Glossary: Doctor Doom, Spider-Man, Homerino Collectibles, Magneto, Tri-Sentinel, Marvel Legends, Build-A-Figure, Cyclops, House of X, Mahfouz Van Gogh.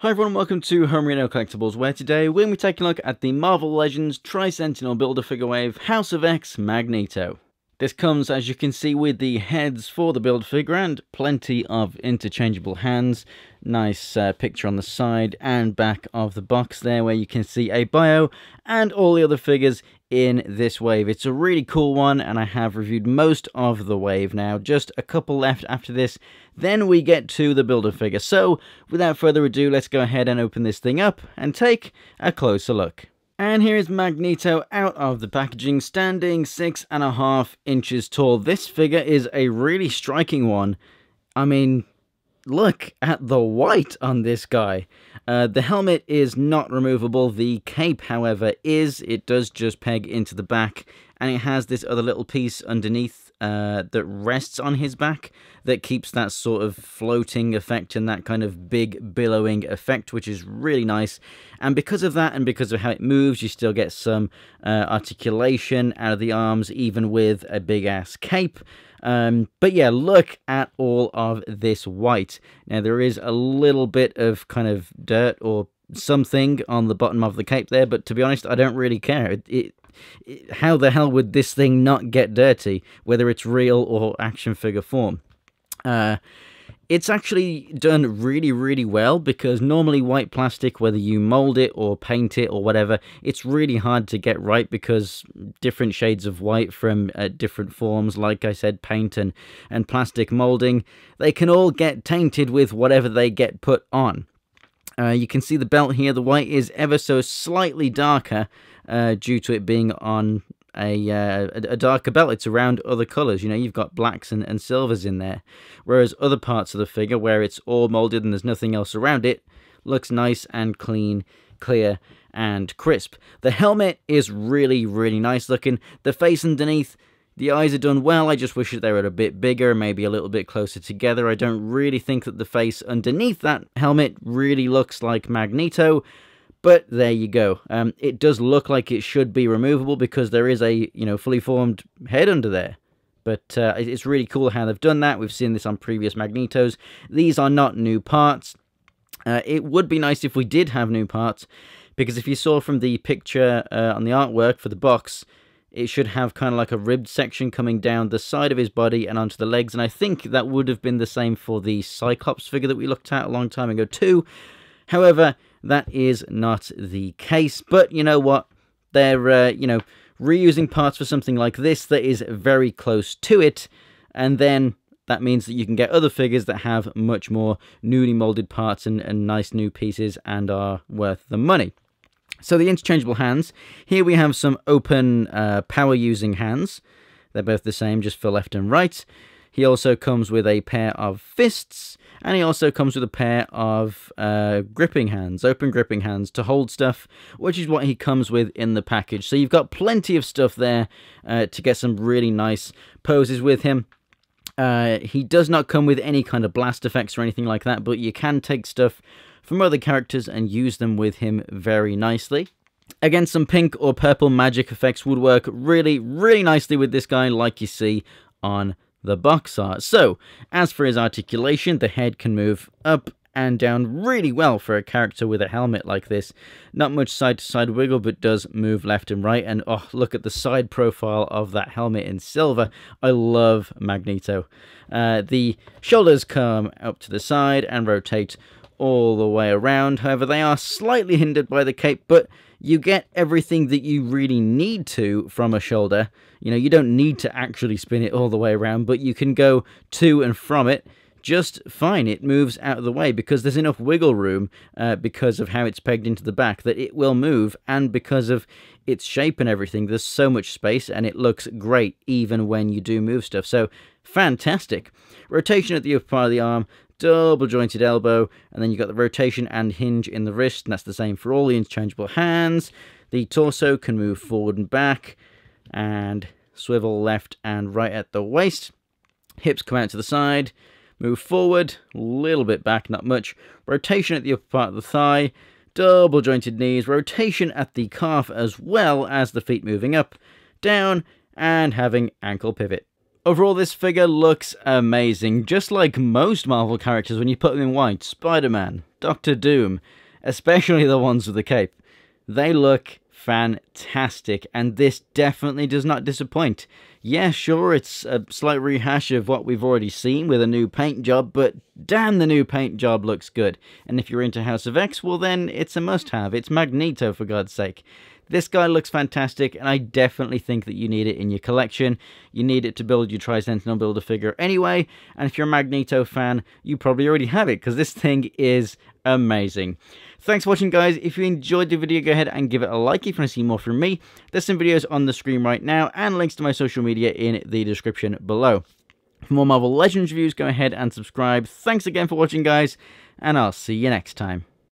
Hi everyone, welcome to Homerino Collectibles, where today we're going to be taking a look at the Marvel Legends Tri-Sentinel Build-A-Figure Wave House of X Magneto. This comes, as you can see, with the heads for the Build-A-Figure and plenty of interchangeable hands. Nice picture on the side and back of the box there, where you can see a bio and all the other figures in this wave. It's a really cool one, and I have reviewed most of the wave now. Just a couple left after this, then we get to the Build-A-Figure. So without further ado, let's go ahead and open this thing up and take a closer look. And here is Magneto out of the packaging, standing 6.5 inches tall. This figure is a really striking one. I mean, look at the white on this guy. The helmet is not removable. The cape, however, is. It does just peg into the back, and it has this other little piece underneath that rests on his back that keeps that sort of floating effect and that kind of big billowing effect, which is really nice. And because of that and because of how it moves, you still get some articulation out of the arms, even with a big-ass cape. But yeah, look at all of this white. Now, there is a little bit of kind of dirt or something on the bottom of the cape there, but to be honest, I don't really care. How the hell would this thing not get dirty, whether it's real or action figure form? It's actually done really, really well, because normally white plastic, whether you mold it or paint it or whatever, it's really hard to get right because different shades of white from different forms, like I said, paint and plastic molding, they can all get tainted with whatever they get put on. You can see the belt here. The white is ever so slightly darker due to it being on a darker belt. It's around other colors. You know, you've got blacks and silvers in there, whereas other parts of the figure, where it's all molded and there's nothing else around it, looks nice and clean, clear and crisp. The helmet is really, really nice looking. The face underneath, the eyes are done well. I just wish that they were a bit bigger, maybe a little bit closer together. I don't really think that the face underneath that helmet really looks like Magneto. But there you go. It does look like it should be removable because there is a, you know, fully formed head under there. But it's really cool how they've done that. We've seen this on previous Magnetos. These are not new parts. It would be nice if we did have new parts, because if you saw from the picture on the artwork for the box, it should have kind of like a ribbed section coming down the side of his body and onto the legs. And I think that would have been the same for the Cyclops figure that we looked at a long time ago too. However, that is not the case, but you know what? They're, you know, reusing parts for something like this that is very close to it, and then that means that you can get other figures that have much more newly molded parts and nice new pieces and are worth the money. So the interchangeable hands. Here we have some open power-using hands. They're both the same, just for left and right. He also comes with a pair of fists, and he also comes with a pair of gripping hands, open gripping hands to hold stuff, which is what he comes with in the package. So you've got plenty of stuff there to get some really nice poses with him. He does not come with any kind of blast effects or anything like that, but you can take stuff from other characters and use them with him very nicely. Again, some pink or purple magic effects would work really, really nicely with this guy, like you see on the box art. So, as for his articulation, the head can move up and down really well for a character with a helmet like this. Not much side-to-side wiggle, but does move left and right. And oh, look at the side profile of that helmet in silver. I love Magneto. The shoulders come up to the side and rotate all the way around. However, they are slightly hindered by the cape, but you get everything that you really need to from a shoulder. You know, you don't need to actually spin it all the way around, but you can go to and from it just fine. It moves out of the way because there's enough wiggle room because of how it's pegged into the back that it will move, and because of its shape and everything, there's so much space and it looks great even when you do move stuff. So, fantastic. Rotation at the upper part of the arm, double jointed elbow, and then you've got the rotation and hinge in the wrist, and that's the same for all the interchangeable hands. The torso can move forward and back, and swivel left and right at the waist. Hips come out to the side, move forward, a little bit back, not much. Rotation at the upper part of the thigh, double jointed knees, rotation at the calf as well as the feet moving up, down, and having ankle pivot. Overall, this figure looks amazing, just like most Marvel characters when you put them in white. Spider-Man, Doctor Doom, especially the ones with the cape. They look fantastic, and this definitely does not disappoint. Yeah, sure, it's a slight rehash of what we've already seen with a new paint job, but damn, the new paint job looks good. And if you're into House of X, well then, it's a must-have. It's Magneto, for God's sake. This guy looks fantastic, and I definitely think that you need it in your collection. You need it to build your Tri-Sentinel Builder figure anyway, and if you're a Magneto fan, you probably already have it, because this thing is amazing. Thanks for watching, guys. If you enjoyed the video, go ahead and give it a like if you want to see more from me. There's some videos on the screen right now, and links to my social media in the description below. For more Marvel Legends reviews, go ahead and subscribe. Thanks again for watching, guys, and I'll see you next time.